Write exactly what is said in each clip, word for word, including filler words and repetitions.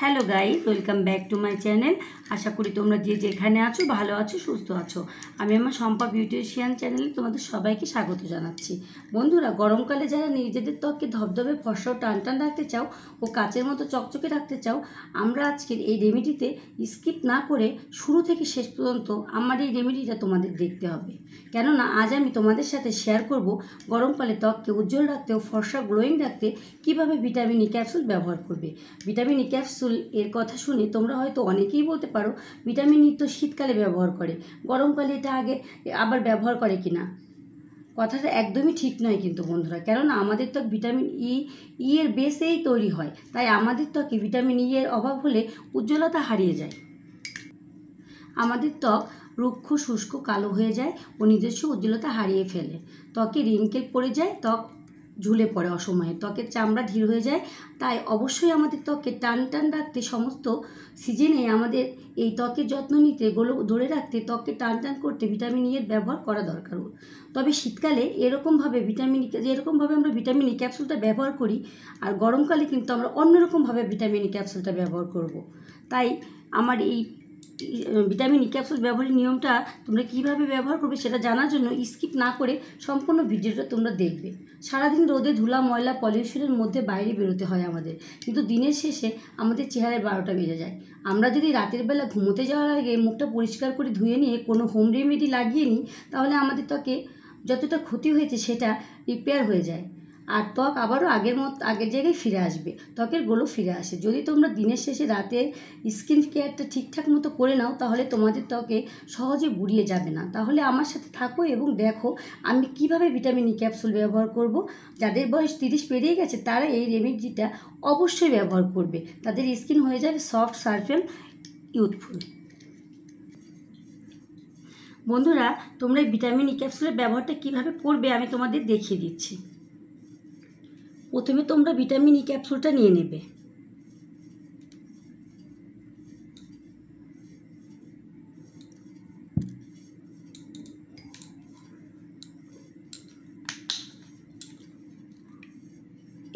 Hello guys welcome back to my channel. आशा करी तुम्हारा जे जेखाने आछो भालो आछो सुस्थ आछो। आमि आमार सम्पा बिउटिशियान चैनल तुम्हारे सबाइके स्वागत जानाच्छि। बंधुरा गरमकाले जारा निजेदेर त्वकके धबधबे फर्सा टान टान राखते चाओ ओ काचेर मतो चकचके राखते चाओ, आमरा आजकेर एई रेमेडिते स्किप ना करे शुरू थेके शेष पर्यन्तो आमार एई रेमेडिटा तुम्हादेर देखते होबे, केनना आज आमि तुम्हादेर साथे शेयर करब गरमकाले त्वकके उज्जवल राखते ओ फर्सा ग्लोइंग राखते किभाबे भिटामिन इ कैप्सुल व्यवहार करबे। भिटामिन इ कैप्सुल एर कथा शुने तोमरा होयतो अनेकेई बोलते पारो विटामिन ई तो शीतकाले व्यवहार करे, गरमकाले एटा आगे आबार व्यवहार करे किना कथाटा एकदम ही ठीक नय किन्तु बंधुरा, केनना आमादेर त्वक विटामिन ई एर बेसेई तैरी हय, ताई आमादेर त्वके विटामिन ई एर अभाव होले उज्जवलता हारिये जाय, आमादेर त्वक रुक्ष शुष्क कालो हये जाय ओ निजस्व उज्जवलता हारिये फेले। त्वके रिंकेल पड़े जाय, त्वक झुले पड़े असमये, त्वकेर चामड़ा ढील हो जाए, ताई अवश्यई आमादेर त्वकके टान टान राखते समस्त सीजने आमादेर एई त्वकेर जत्न निते गोलो धरे राखते त्वकके टान टान करते विटामिन ई एर व्यवहार करा दरकार। तबे शीतकाले एरकम भावे विटामिन एरकम भावे आमरा विटामिन ई कैप्सुलटा व्यवहार करी और गरमकाले किन्तु आमरा अन्य रकम भावे विटामिन ई कैप्सुलटा व्यवहार करब। ताई आमार एई विटामिन ई कैप्सुल व्यवहार नियमटा तुम्हारा किभाबे व्यवहार करबे सेटा जानार जोन्नो स्किप ना करे सम्पूर्ण भिडियोटा तुम्हारा देखबे। सारा दिन रोदे धूला मयला पलिउशनेर मध्य बाइरे बेरोते हय आमादेर, किन्तु दिनेर शेषे आमादेर चेहराय बारोटा बेजे जाय। आमरा जोदि रातेर बेला घुमोते जाओयार आगे मुखटा परिष्कार करे धुये निये कोनो होम रेमेडि लागिये निई ताहले आमादेर त्वके जतटा क्षति हयेछे सेटा रिपेयार हये जाय और त्वक आबारो आगेर मत आगेर जायगाय फिरे आसबे, त्वकेर ग्लो फिरे आसे। जोदि तोमरा दिनेर शेषे राते स्किन केयारटा ठीकठाक मतो करे नाओ ताहले तोमादेर त्वके सहजे बुड़िये जाबे ना। ताहले आमार साथे थाको एबं देखो आमि किभाबे विटामिन ई कैप्सुल व्यवहार करब। जादेर बयस त्रिश पेरिये गेछे तारा एई रेमेडिटा अवश्यई व्यवहार करबे, तादेर स्किन हये जाबे सफ्ट सार्फेल इउथफुल। बंधुरा तोमरा एई विटामिन ई कैप्सुलेर व्यवहारटा किभाबे करबे आमि तोमादेर देखिये दिच्छि। प्रथमे तोमरा विटामिन ई कैप्सुलटा निये नेबे,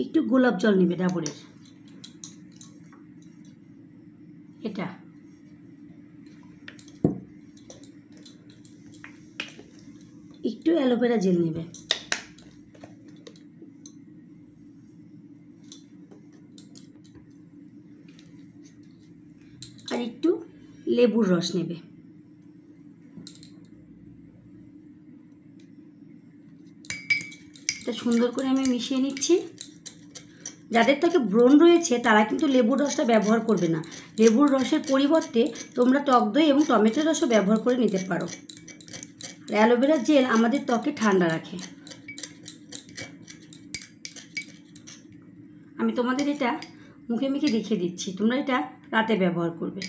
एकटु गोलाप जल नेबे डाबरेर, एटा एकटु एलोवेरा जेल नेबे, लेबुर रस नेबे, এটা সুন্দর করে আমি মিশিয়ে নিচ্ছি। যাদের ত্বকে ব্রণ রয়েছে তারা কিন্তু লেবুর রসটা ব্যবহার করবে না, লেবুর রসের পরিবর্তে তোমরা টক দই এবং টমেটোর রসও ব্যবহার করে নিতে পারো। অ্যালোভেরা জেল আমাদের ত্বকে ঠান্ডা রাখে। আমি তোমাদের এটা মুখে মুখে দেখিয়ে দিচ্ছি, তোমরা এটা রাতে ব্যবহার করবে।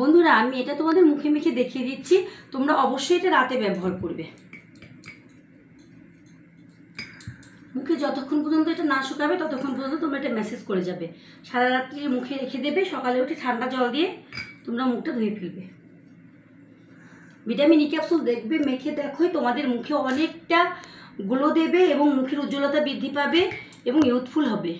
बंधुरा आमी एटा तोमादेर मुखे मुखे देखिए दिच्छी, तोमरा अवश्यई एटा राते व्यवहार करबे। मुखे যতক্ষণ পর্যন্ত এটা না শুকাবে ততক্ষণ পর্যন্ত তোমরা এটা ম্যাসেজ করে যাবে। সারা রাত্রি মুখে রেখে দেবে, সকালে উঠে ঠান্ডা জল দিয়ে তোমরা মুখটা ধুয়ে ফেলবে। ভিটামিন ই ক্যাপসুল দেখবে মেখে দেখোই তোমাদের মুখে অনেকটা গ্লো দেবে এবং মুখের উজ্জ্বলতা বৃদ্ধি পাবে এবং ইউথফুল হবে।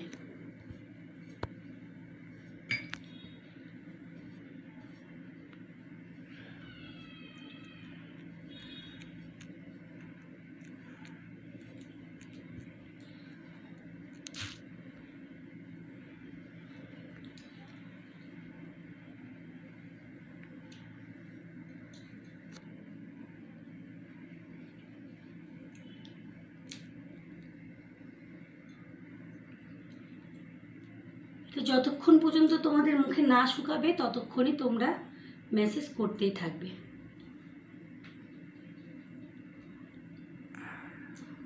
তো যতক্ষণ পর্যন্ত তোমাদের মুখে না শুকাবে ততক্ষণই তোমরা মেসেজ করতেই থাকবে।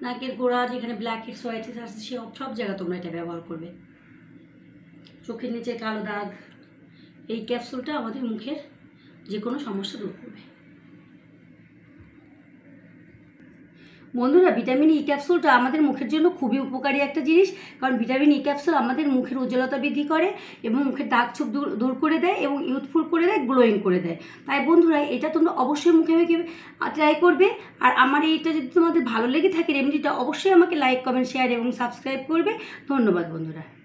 নাকের গোড়া যেখানে ব্ল্যাকহেডস হোয়াইটহেডস আছে সব জায়গা তোমরা এটা ব্যবহার করবে। চোখের নিচে কালো দাগ, এই ক্যাপসুলটা আমাদের মুখের যে কোনো সমস্যা দূর করবে। বন্ধুরা ভিটামিন ই ক্যাপসুলটা আমাদের মুখের জন্য খুবই উপকারী একটা জিনিস, কারণ ভিটামিন ই ক্যাপসুল আমাদের মুখের উজ্জ্বলতা বৃদ্ধি করে এবং মুখের দাগ ছোপ দূর দূর করে দেয় এবং ইউথফুল করে দেয়, গ্লোয়িং করে দেয়। তাই বন্ধুরা এটা তোমরা অবশ্যই মুখে মুখে ট্রাই করবে। আর আমার এইটা যদি তোমাদের ভালো লেগে থাকে রেমেডিটা অবশ্যই আমাকে লাইক কমেন্ট শেয়ার এবং সাবস্ক্রাইব করবে। ধন্যবাদ বন্ধুরা।